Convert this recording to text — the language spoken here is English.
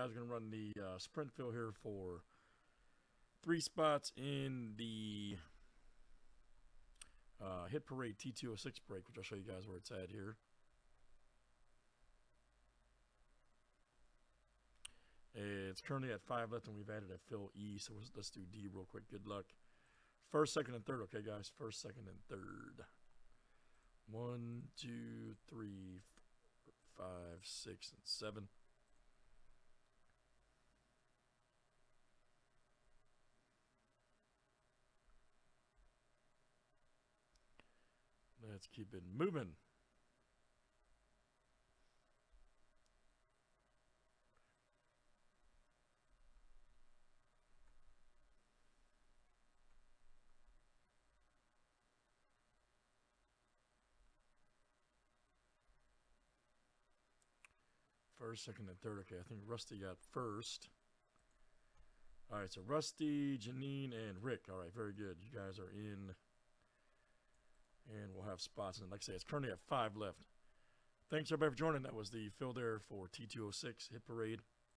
I was going to run the sprint fill here for 3 spots in the Hit Parade T206 break, which I'll show you guys where it's at here. It's currently at 5 left, and we've added a fill E, so let's do D real quick. Good luck. First, second, and third. Okay, guys. First, second, and third. 1, 2, 3, 4, 5, 6, and 7. Let's keep it moving. First, second, and third. Okay, I think Rusty got first. All right, so Rusty, Janine, and Rick. All right, very good. You guys are in, and we'll have spots. And like I say, it's currently at 5 left. Thanks, everybody, for joining. That was the fill there for T206 Hit Parade.